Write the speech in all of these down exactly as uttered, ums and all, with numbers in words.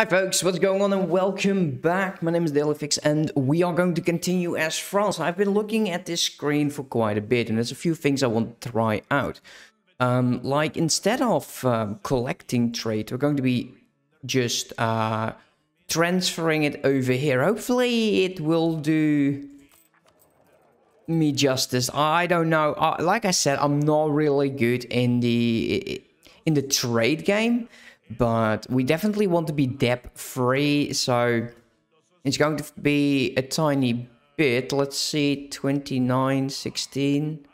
Hi folks, what's going on and welcome back. My name is Dailyfix and we are going to continue as France. I've been looking at this screen for quite a bit and there's a few things I want to try out. Um, like instead of um, collecting trade, we're going to be just uh, transferring it over here. Hopefully it will do me justice. I don't know. I, like I said, I'm not really good in the, in the trade game. But we definitely want to be debt-free, so it's going to be a tiny bit. Let's see, twenty-nine, sixteen.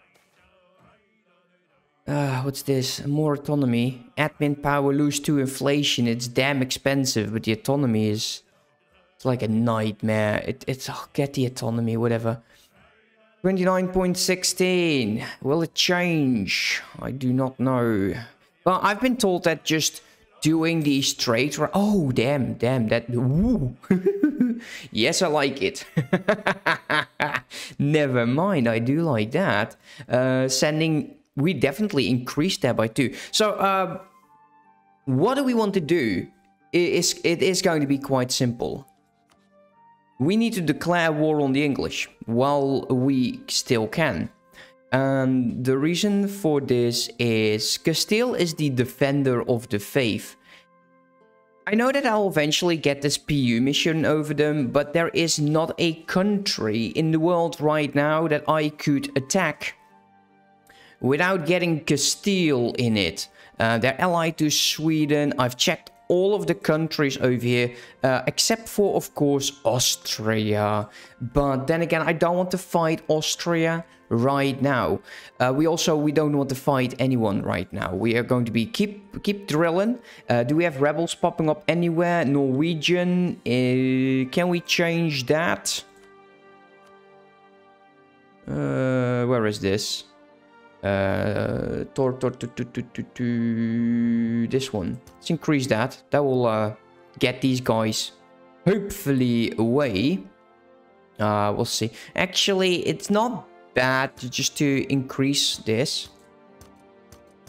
Uh, what's this? More autonomy. Admin power, lose to inflation. It's damn expensive, but the autonomy is it's like a nightmare. It, it's, oh, get the autonomy, whatever. twenty-nine point sixteen. Will it change? I do not know. Well, I've been told that just doing these trades, oh damn, damn that, woo. Yes, I like it. Never mind, I do like that. Uh, sending, we definitely increased that by two. So, uh, what do we want to do? It is, it is going to be quite simple. We need to declare war on the English while we still can. And the reason for this is Castile is the defender of the faith. I know that I'll eventually get this P U mission over them, but there is not a country in the world right now that I could attack without getting Castile in it. Uh, they're allied to Sweden. I've checked all of the countries over here, uh, except for, of course, Austria. But then again, I don't want to fight Austria right now. Uh, we also, we don't want to fight anyone right now. We are going to be, keep keep drilling. Uh, do we have rebels popping up anywhere? Norwegian, uh, can we change that? Uh, where is this? Uh, tor, tor, tor, tor, tor, tor, tor, this one. Let's increase that. That will uh, get these guys hopefully away. Uh, we'll see. Actually, it's not bad just to increase this.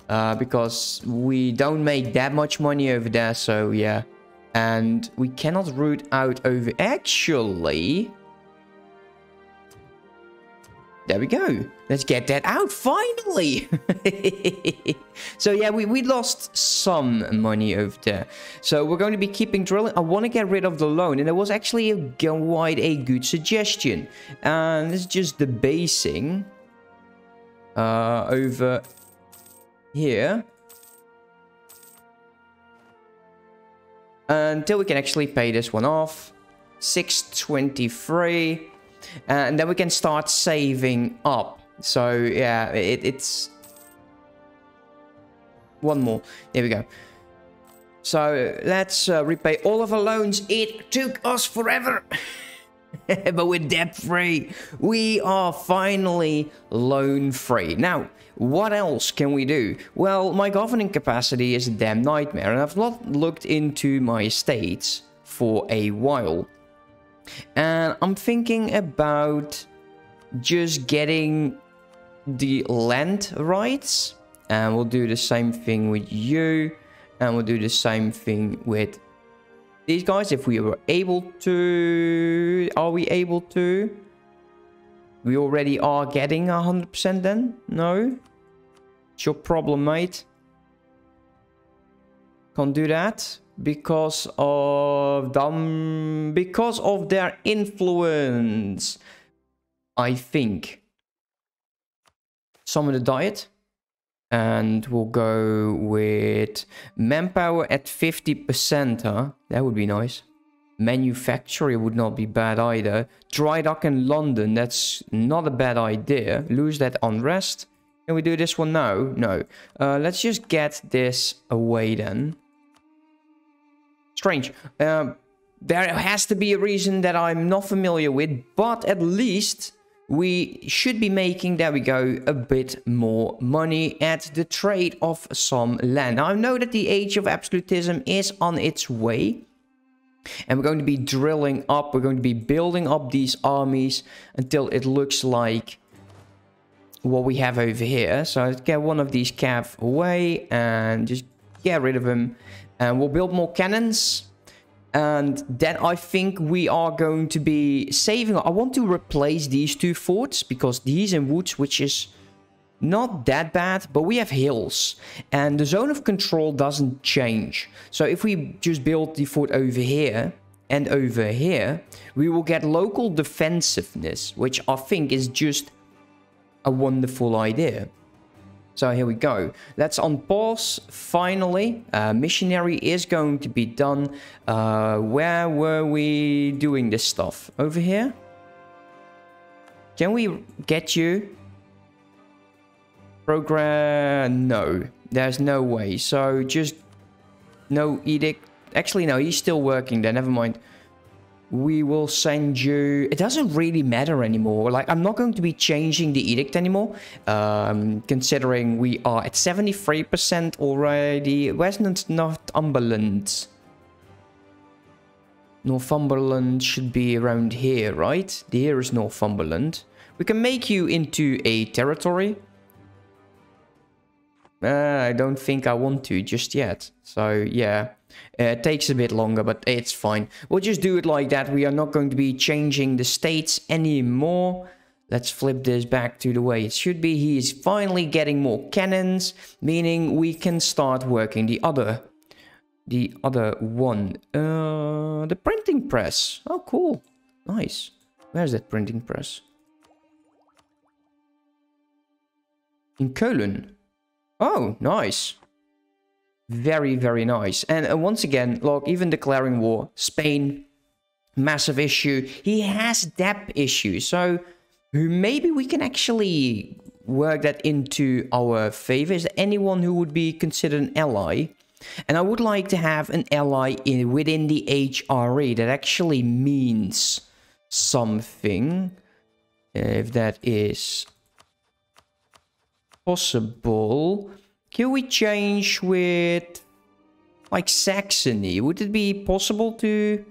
Uh, because we don't make that much money over there, so yeah. And we cannot root out over... Actually... There we go. Let's get that out, finally! So yeah, we, we lost some money over there. So we're going to be keeping drilling. I want to get rid of the loan, and it was actually a, quite a good suggestion. And this is just debasing uh, over here. Until we can actually pay this one off. six twenty-three. And then we can start saving up. So, yeah, it, it's... One more. There we go. So, let's uh, repay all of our loans. It took us forever. But we're debt-free. We are finally loan-free. Now, what else can we do? Well, my governing capacity is a damn nightmare. And I've not looked into my estates for a while. And I'm thinking about just getting the land rights. And we'll do the same thing with you. And we'll do the same thing with these guys. If we were able to... Are we able to? We already are getting one hundred percent then? No? It's your problem, mate. Can't do that. Because of them, because of their influence, I think. Some of the diet, and we'll go with manpower at fifty percent. Huh, that would be nice. Manufacturing would not be bad either. Dry dock in London, that's not a bad idea. Lose that unrest. Can we do this one now? No. Uh, let's just get this away then. Strange. Um, there has to be a reason that I'm not familiar with, but at least we should be making, there we go, a bit more money at the trade of some land. Now, I know that the age of absolutism is on its way, and we're going to be drilling up, we're going to be building up these armies until it looks like what we have over here. So let's get one of these cav away and just get rid of them. And we'll build more cannons. And then I think we are going to be saving. I want to replace these two forts, because these in woods, which is not that bad, but we have hills and the zone of control doesn't change. So if we just build the fort over here and over here, we will get local defensiveness, which I think is just a wonderful idea. So here we go. Let's unpause. Finally, uh, missionary is going to be done. Uh, where were we doing this stuff? Over here? Can we get you? Program? No, there's no way. So just no edict. Actually, no, he's still working there. Never mind. We will send you... It doesn't really matter anymore. Like, I'm not going to be changing the edict anymore. Um, considering we are at seventy-three percent already. Where's Northumberland? Northumberland should be around here, right? Here is Northumberland. We can make you into a territory. Uh, I don't think I want to just yet. So, yeah. Uh, it takes a bit longer, but it's fine. We'll just do it like that. We are not going to be changing the states anymore. Let's flip this back to the way it should be. He is finally getting more cannons, meaning we can start working the other, the other one. Uh, the printing press. Oh, cool. Nice. Where's that printing press? In Köln. Oh, nice. Very, very nice. And uh, once again, look, even declaring war, Spain, massive issue. He has debt issues, so maybe we can actually work that into our favor. Is there anyone who would be considered an ally? And I would like to have an ally in within the H R E that actually means something, if that is possible. Can we change with, like, Saxony? Would it be possible to...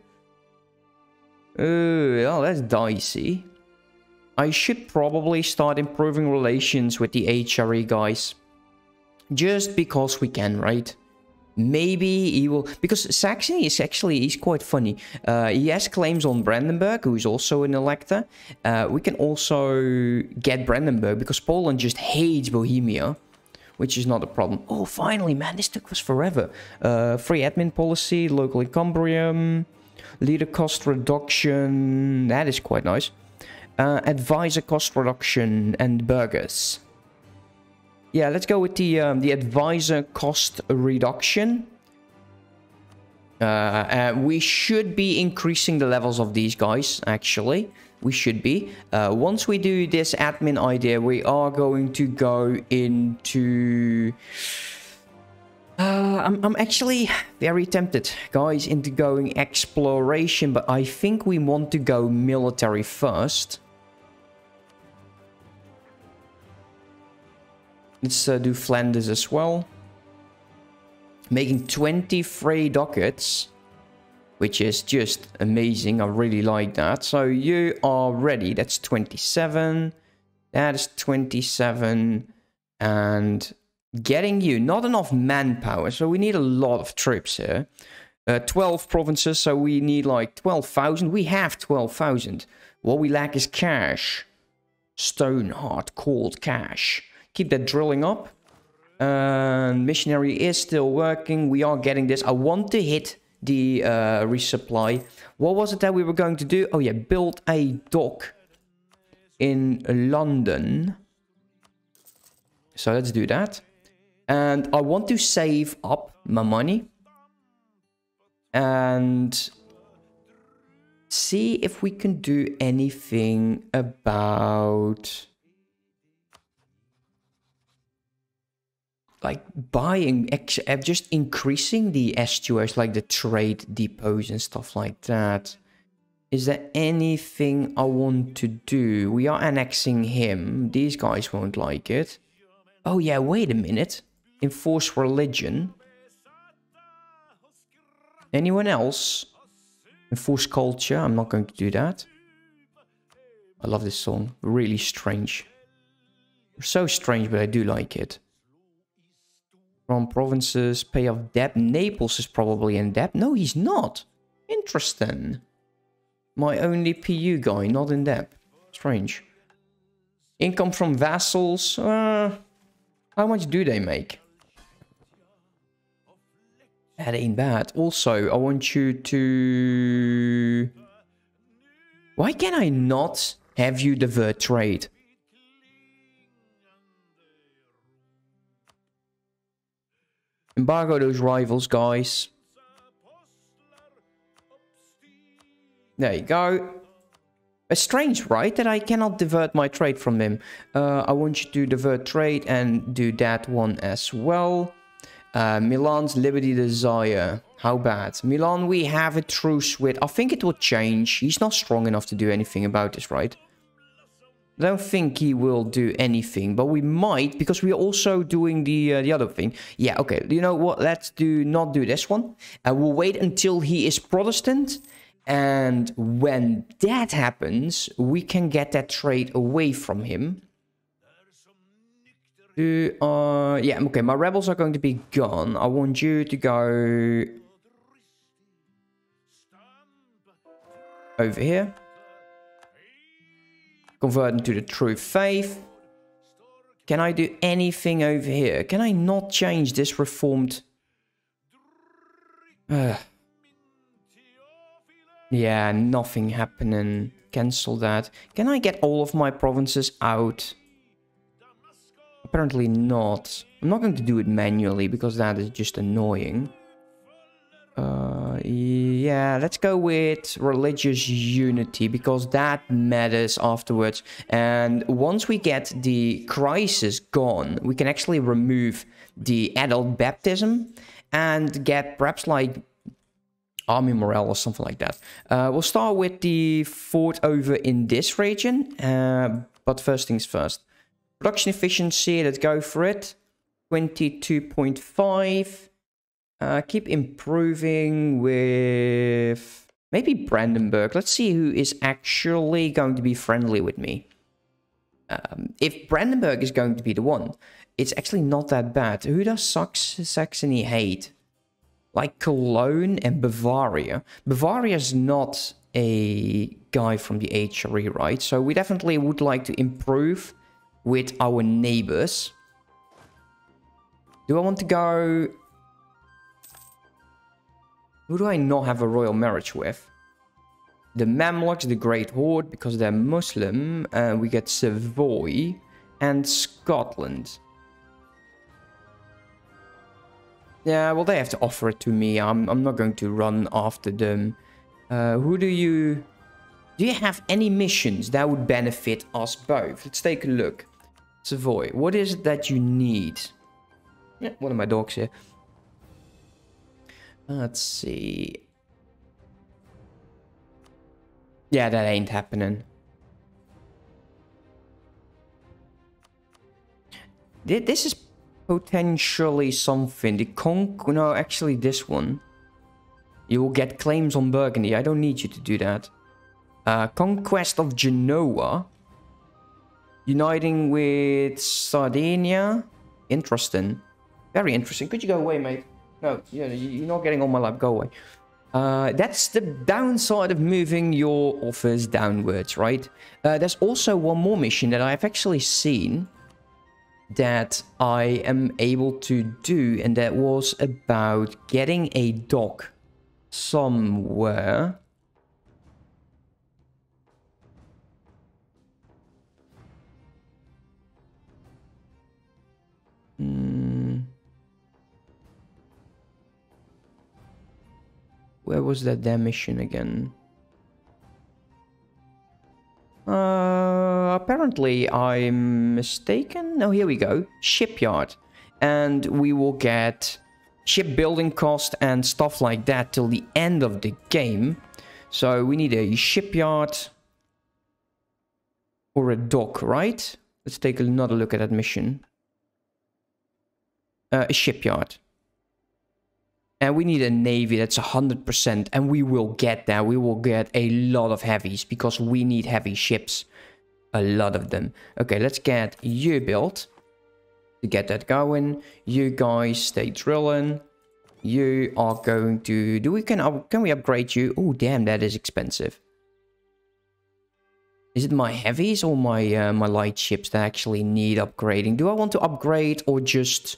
Uh, oh, that's dicey. I should probably start improving relations with the H R E guys. Just because we can, right? Maybe he will... Because Saxony is actually... He's quite funny. Uh, he has claims on Brandenburg, who is also an elector. Uh, we can also get Brandenburg, because Poland just hates Bohemia. Which is not a problem. Oh, finally, man. This took us forever. Uh, free admin policy. Local Encumbrium. Leader cost reduction. That is quite nice. Uh, advisor cost reduction and burgers. Yeah, let's go with the, um, the advisor cost reduction. Uh, uh, we should be increasing the levels of these guys, actually. We should be. Uh, once we do this admin idea, we are going to go into... Uh, I'm, I'm actually very tempted, guys, into going exploration, but I think we want to go military first. Let's uh, do Flanders as well. Making twenty-three dockets. Which is just amazing. I really like that. So you are ready. That's twenty-seven. That is twenty-seven. And getting you. Not enough manpower. So we need a lot of troops here. Uh, twelve provinces. So we need like twelve thousand. We have twelve thousand. What we lack is cash. Stone, hard, cold cash. Keep that drilling up. And uh, missionary is still working. We are getting this. I want to hit... the uh, resupply. What was it that we were going to do? Oh yeah, build a dock in London. So let's do that. And I want to save up my money. And see if we can do anything about... like buying, just increasing the estuaries, like the trade depots and stuff like that. Is there anything I want to do? We are annexing him. These guys won't like it. Oh yeah, wait a minute. Enforce religion. Anyone else? Enforce culture. I'm not going to do that. I love this song. Really strange. So strange, but I do like it. From provinces, pay off debt. Naples is probably in debt. No, he's not. Interesting. My only P U guy, not in debt. Strange. Income from vassals. Uh, how much do they make? That ain't bad. Also, I want you to... Why can I not have you divert trade? Embargo those rivals, guys. There you go. It's strange, right? That I cannot divert my trade from them. Uh, I want you to divert trade and do that one as well. Uh, Milan's Liberty Desire. How bad? Milan, we have a truce with... I think it will change. He's not strong enough to do anything about this, right? I don't think he will do anything, but we might, because we're also doing the uh, the other thing. Yeah, okay. You know what? Let's do not do this one. Uh, we'll wait until he is Protestant. And when that happens, we can get that trade away from him. Do, uh, yeah, okay. My rebels are going to be gone. I want you to go... over here. Convert into the true faith. Can I do anything over here? Can I not change this reformed... Uh. Yeah, nothing happening. Cancel that. Can I get all of my provinces out? Apparently not. I'm not going to do it manually because that is just annoying. Uh, yeah, let's go with religious unity because that matters afterwards. And once we get the crisis gone, we can actually remove the adult baptism and get perhaps like... army morale or something like that. Uh, we'll start with the fort over in this region. Uh, but first things first. Production efficiency, let's go for it. twenty-two point five. Uh, keep improving with... maybe Brandenburg. Let's see who is actually going to be friendly with me. Um, if Brandenburg is going to be the one, it's actually not that bad. Who does Sax- Saxony hate? Like Cologne and Bavaria. Bavaria's not a guy from the H R E, right? So we definitely would like to improve with our neighbors. Do I want to go... who do I not have a royal marriage with? The Mamluks, the Great Horde, because they're Muslim. Uh, we get Savoy and Scotland. Yeah, well, they have to offer it to me. I'm, I'm not going to run after them. Uh, who do you... do you have any missions that would benefit us both? Let's take a look. Savoy, what is it that you need? Yeah, one of my dogs here. Let's see. Yeah, that ain't happening. This is... potentially something. The Conk... no, actually this one. You will get claims on Burgundy. I don't need you to do that. Uh, Conquest of Genoa. Uniting with Sardinia. Interesting. Very interesting. Could you go away, mate? No, you're not getting on my lap. Go away. Uh, that's the downside of moving your offers downwards, right? Uh, there's also one more mission that I've actually seen that I am able to do, and that was about getting a dock somewhere. Mm. Where was that damn mission again? Uh, apparently I'm mistaken. No, here we go. Shipyard. And we will get shipbuilding cost and stuff like that till the end of the game. So we need a shipyard or a dock, right? Let's take another look at that mission. Uh, a shipyard. And we need a navy that's one hundred percent, and we will get that. We will get a lot of heavies, because we need heavy ships. A lot of them. Okay, let's get you built. To get that going. You guys stay drilling. you are going to do we can can we upgrade you? Oh damn, that is expensive. Is it my heavies or my uh, my light ships that actually need upgrading? Do I want to upgrade or just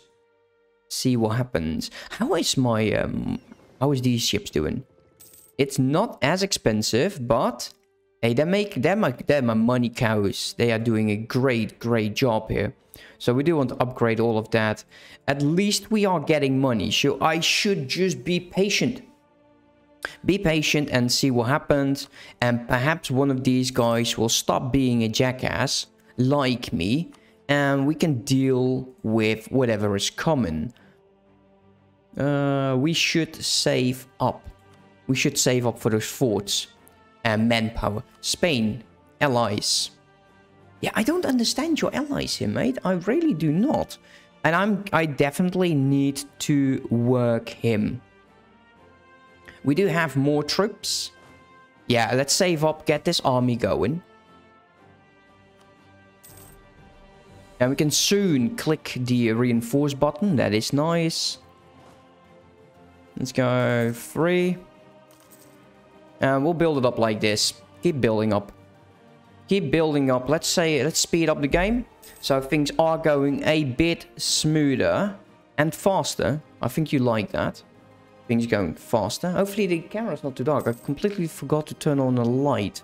see what happens? How is my um how is these ships doing? It's not as expensive, but hey, they make them my they're my money cows. They are doing a great great job here. So we do want to upgrade all of that. At least we are getting money. So I should just be patient. Be patient and see what happens. And perhaps one of these guys will stop being a jackass like me. And we can deal with whatever is coming. Uh, we should save up. We should save up for those forts and manpower. Spain, allies. Yeah, I don't understand your allies here, mate. I really do not. And I'm, I definitely need to work him. We do have more troops. Yeah, let's save up, get this army going. And we can soon click the reinforce button. That is nice. Let's go three. And we'll build it up like this. Keep building up. Keep building up. Let's say, let's speed up the game. So things are going a bit smoother and faster. I think you like that. Things going faster. Hopefully the camera's not too dark. I completely forgot to turn on a light.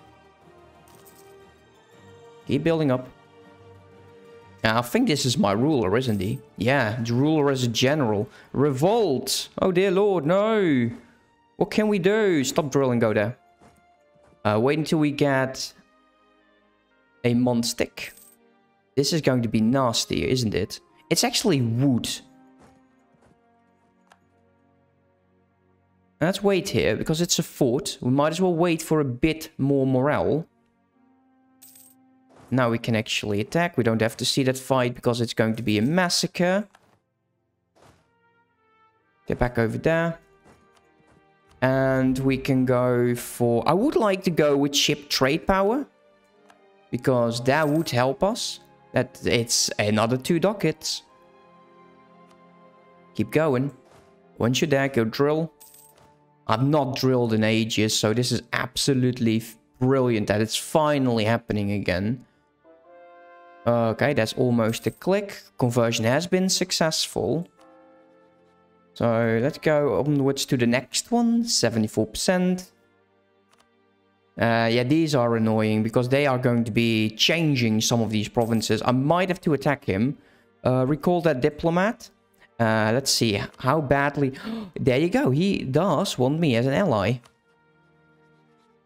Keep building up. Now, I think this is my ruler, isn't he? Yeah, the ruler is a general. Revolt! Oh dear lord, no! What can we do? Stop drilling, go there. Uh, wait until we get a monstick. This is going to be nasty, isn't it? It's actually wood. Let's wait here, because it's a fort. We might as well wait for a bit more morale. Now we can actually attack. We don't have to see that fight, because it's going to be a massacre. Get back over there. And we can go for... I would like to go with ship trade power, because that would help us. That it's another two dockets. Keep going. Once you're there, go drill. I've not drilled in ages, so this is absolutely brilliant that it's finally happening again. Okay, that's almost a click. Conversion has been successful. So let's go onwards to the next one. seventy-four percent. Uh, yeah, these are annoying because they are going to be changing some of these provinces. I might have to attack him. Uh, recall that diplomat. Uh, let's see how badly... There you go. He does want me as an ally.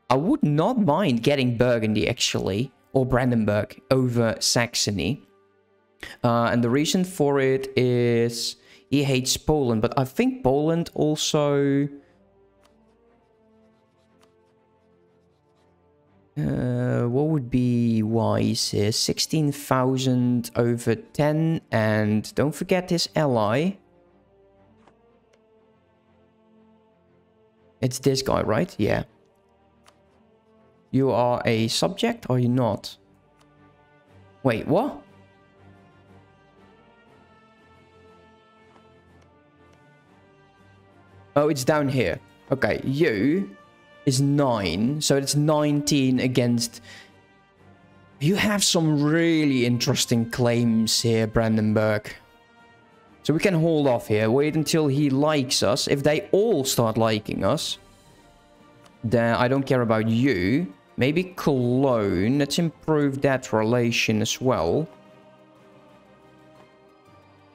I would not mind getting Burgundy, actually. Or Brandenburg over Saxony. Uh, and the reason for it is... He hates Poland, but I think Poland also... Uh, what would be wise here? sixteen thousand over ten. And don't forget his ally. It's this guy, right? Yeah. You are a subject, or you're not? Wait, what? Oh, it's down here. Okay, you... is nine, so it's nineteen against... You have some really interesting claims here, Brandenburg. So we can hold off here. Wait until he likes us. If they all start liking us, then I don't care about you. Maybe Cologne. Let's improve that relation as well.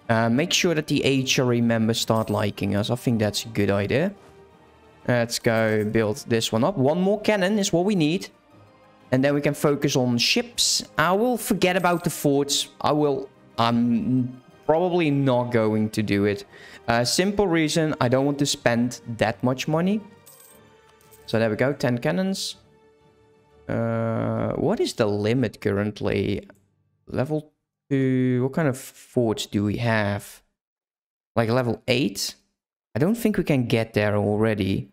Uh, make sure that the H R E members start liking us. I think that's a good idea. Let's go build this one up. One more cannon is what we need. And then we can focus on ships. I will forget about the forts. I will... I'm probably not going to do it. Uh, simple reason, I don't want to spend that much money. So there we go, ten cannons. Uh, what is the limit currently? Level two... What kind of forts do we have? Like level eight? I don't think we can get there already.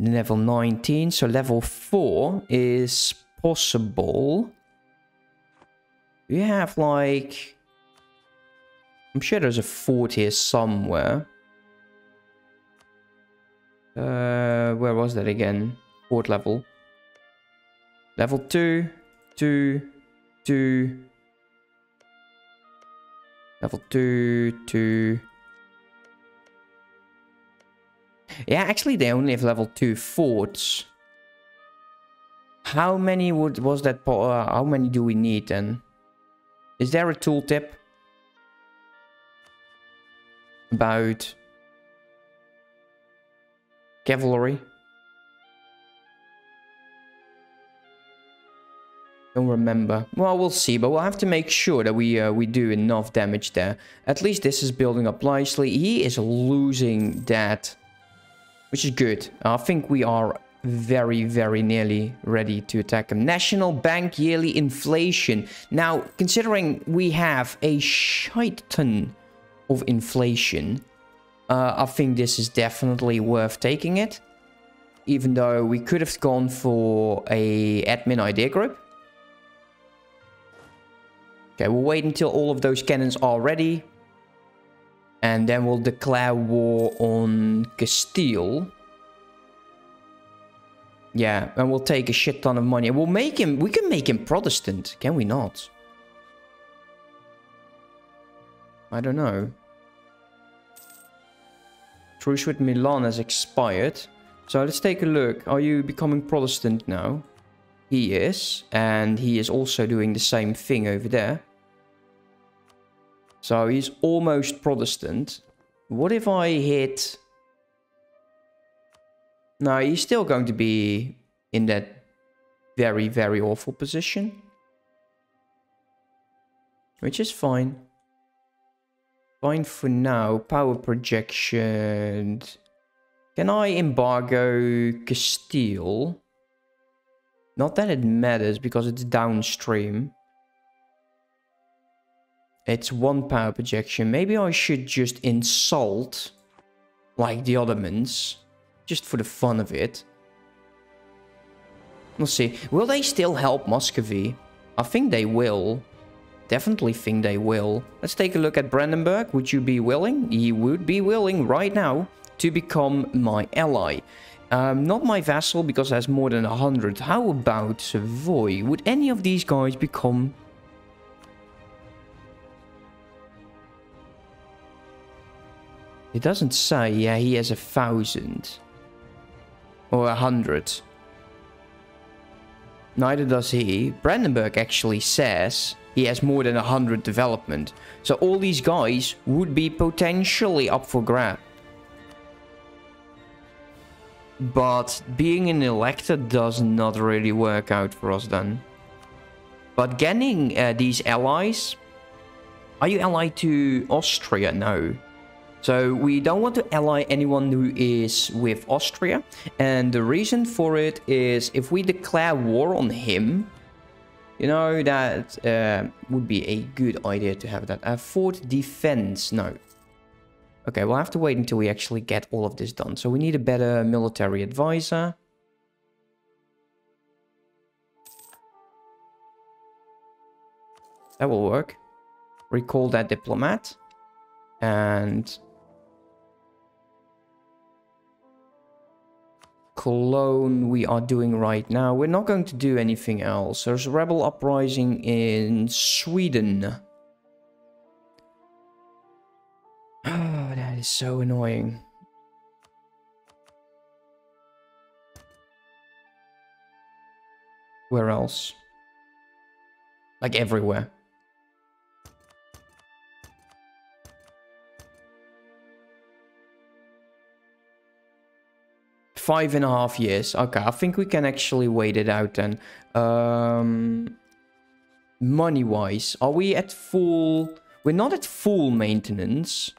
Level nineteen, so level four is possible. We have like... I'm sure there's a fort here somewhere. Uh, where was that again? Port level. Level two, two, two. Level two, two. Yeah, actually they only have level two forts. How many would was that? Uh, how many do we need then? Is there a tooltip about cavalry? Don't remember. Well, we'll see, but we'll have to make sure that we uh, we do enough damage there. At least this is building up nicely. He is losing that, which is good. I think we are very, very nearly ready to attack him. National Bank yearly inflation. Now, considering we have a shit ton of inflation, uh, I think this is definitely worth taking it. Even though we could have gone for a admin idea group. Okay, we'll wait until all of those cannons are ready. And then we'll declare war on Castile. Yeah, and we'll take a shit ton of money. We'll make him... We can make him Protestant, can we not? I don't know. Truce with Milan has expired. So let's take a look. Are you becoming Protestant now? He is. And he is also doing the same thing over there. So he's almost Protestant. What if I hit... No, he's still going to be in that very, very awful position. Which is fine. Fine for now. Power projection. Can I embargo Castile? Not that it matters because it's downstream. It's one power projection. Maybe I should just insult like the Ottomans. Just for the fun of it. We'll see. Will they still help Muscovy? I think they will. Definitely think they will. Let's take a look at Brandenburg. Would you be willing? You would be willing right now to become my ally. Um, not my vassal because that's more than one hundred. How about Savoy? Would any of these guys become... It doesn't say. Yeah, he has a thousand. Or a hundred. Neither does he. Brandenburg actually says he has more than a hundred development. So all these guys would be potentially up for grab. But being an elector does not really work out for us then. But getting uh, these allies... Are you allied to Austria? No. So we don't want to ally anyone who is with Austria. And the reason for it is if we declare war on him, you know, that uh, would be a good idea to have that. Uh, Fort defense, no. Okay, we'll have to wait until we actually get all of this done. So we need a better military advisor. That will work. Recall that diplomat. And... Cologne we are doing right now. We're not going to do anything else. There's a rebel uprising in Sweden. Oh, that is so annoying. Where else? Like everywhere. Five and a half years. Okay, I think we can actually wait it out then. Um, Money-wise, are we at full... We're not at full maintenance.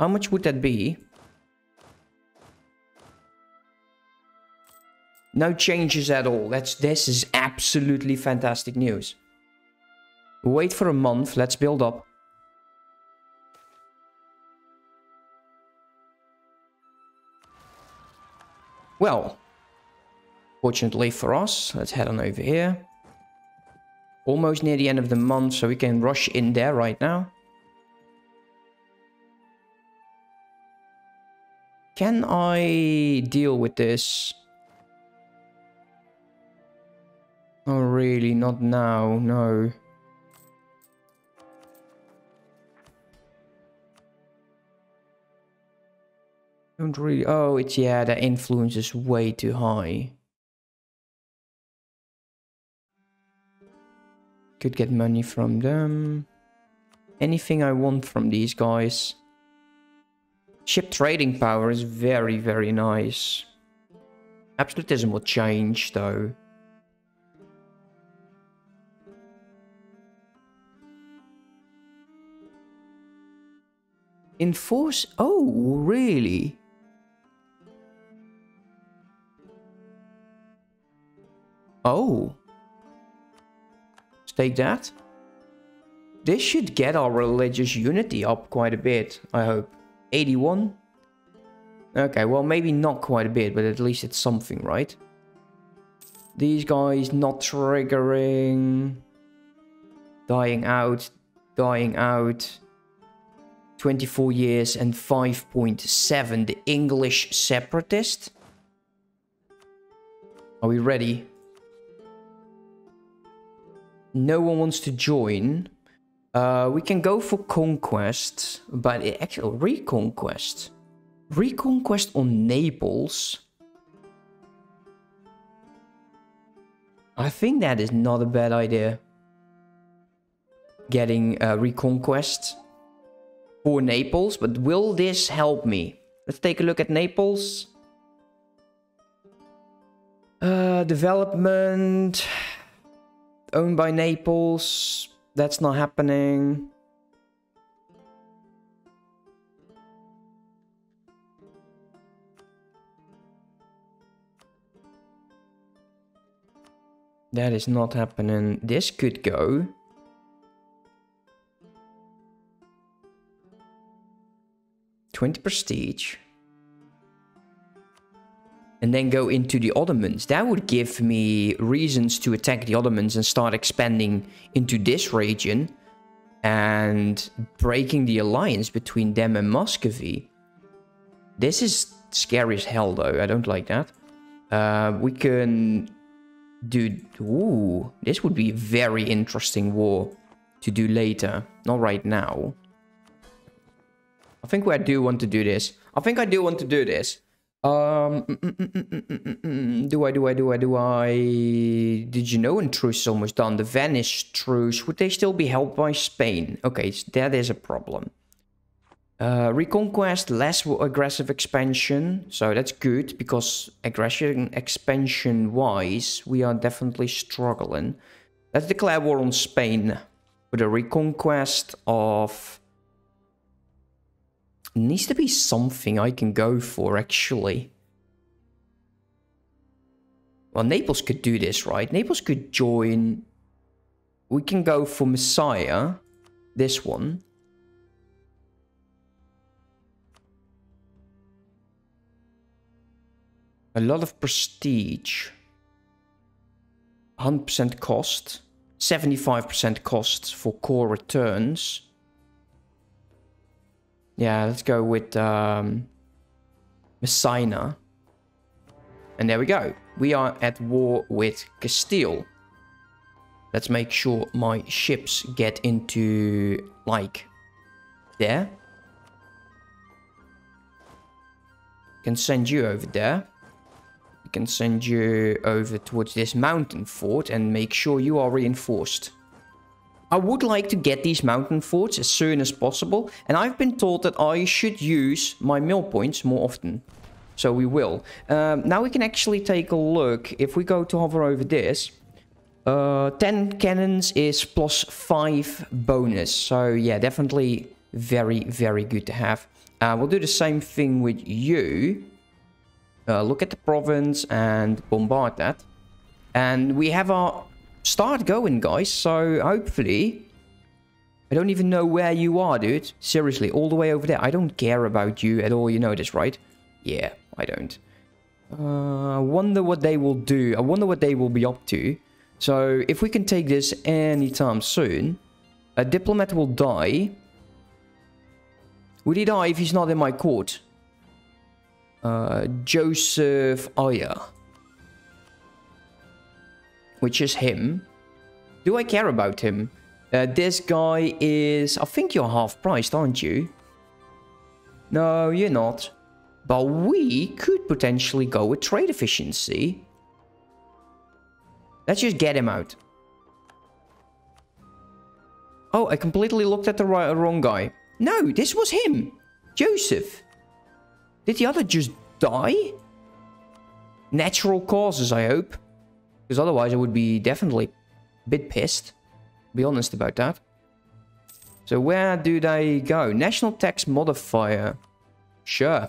How much would that be? No changes at all. That's, this is absolutely fantastic news. Wait for a month. Let's build up. Well, fortunately for us, let's head on over here. Almost near the end of the month, so we can rush in there right now. Can I deal with this? Oh, really? Not now, no. Don't really... Oh, it's... Yeah, that influence is way too high. Could get money from them. Anything I want from these guys. Ship trading power is very, very nice. Absolutism will change, though. Enforce... Oh, really? Oh. Let's take that. This should get our religious unity up quite a bit, I hope. eighty-one? Okay, well, maybe not quite a bit, but at least it's something, right? These guys not triggering... Dying out, dying out... twenty-four years and five point seven, the English separatist. Are we ready? No one wants to join. Uh, we can go for conquest, but actually reconquest. Reconquest on Naples. I think that is not a bad idea. Getting uh, reconquest. For Naples, but will this help me? Let's take a look at Naples. Uh, development. Owned by Naples. That's not happening. That is not happening. This could go. twenty prestige. And then go into the Ottomans. That would give me reasons to attack the Ottomans and start expanding into this region. And breaking the alliance between them and Muscovy. This is scary as hell though. I don't like that. Uh, we can do... Ooh, this would be a very interesting war to do later. Not right now. I think I do want to do this. I think I do want to do this. Um, mm, mm, mm, mm, mm, mm, mm. Do I, do I, do I, do I... Did you know when truce is almost done? The Venice truce. Would they still be helped by Spain? Okay, that is a problem. Uh, reconquest, less aggressive expansion. So that's good, because aggression expansion-wise, we are definitely struggling. Let's declare war on Spain. With a reconquest of... Needs to be something I can go for, actually. Well, Naples could do this, right? Naples could join. We can go for Messiah. This one. A lot of prestige. one hundred percent cost. seventy-five percent cost for core returns. Yeah, let's go with um, Messina. And there we go. We are at war with Castile. Let's make sure my ships get into, like, there. Can send you over there. We can send you over towards this mountain fort and make sure you are reinforced. I would like to get these mountain forts as soon as possible. And I've been told that I should use my mill points more often. So we will. Um, now we can actually take a look. If we go to hover over this. Uh, ten cannons is plus five bonus. So yeah, definitely very, very good to have. Uh, we'll do the same thing with you. Uh, look at the province and bombard that. And we have our... Start going, guys, so hopefully... I don't even know where you are, dude. Seriously, all the way over there. I don't care about you at all, you know this, right? Yeah, I don't. Uh, I wonder what they will do. I wonder what they will be up to. So, if we can take this anytime soon... A diplomat will die. Would he die if he's not in my court? uh, Joseph Oyer, which is him. Do I care about him? Uh, this guy is... I think you're half-priced, aren't you? No, you're not. But we could potentially go with trade efficiency. Let's just get him out. Oh, I completely looked at the right, wrong guy. No, this was him. Joseph. Did the other just die? Natural causes, I hope. Because otherwise I would be definitely a bit pissed. Be honest about that. So where do they go? National tax modifier. Sure.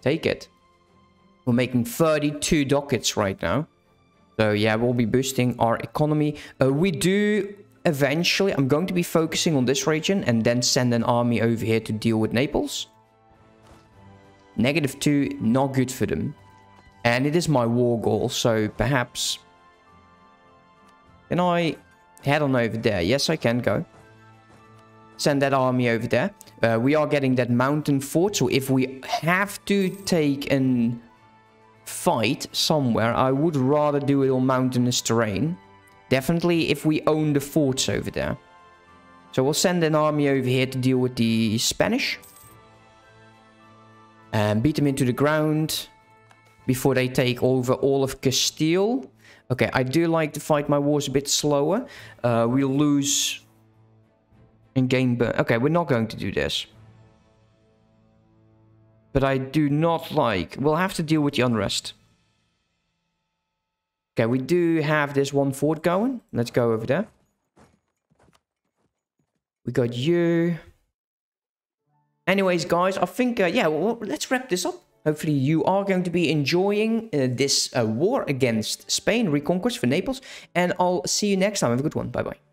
Take it. We're making thirty-two dockets right now. So yeah, we'll be boosting our economy. Uh, we do eventually... I'm going to be focusing on this region and then send an army over here to deal with Naples. Negative two, not good for them. And it is my war goal, so perhaps... Can I head on over there? Yes, I can go. Send that army over there. Uh, we are getting that mountain fort, so if we have to take an... fight somewhere, I would rather do it on mountainous terrain. Definitely if we own the forts over there. So we'll send an army over here to deal with the Spanish. And beat them into the ground before they take over all of Castile. Okay, I do like to fight my wars a bit slower. Uh, we'll lose and gain burn. Okay, we're not going to do this. But I do not like... We'll have to deal with the unrest. Okay, we do have this one fort going. Let's go over there. We got you. Anyways, guys, I think... Uh, yeah, well, let's wrap this up. Hopefully you are going to be enjoying uh, this uh, war against Spain. Reconquest for Naples. And I'll see you next time. Have a good one. Bye-bye.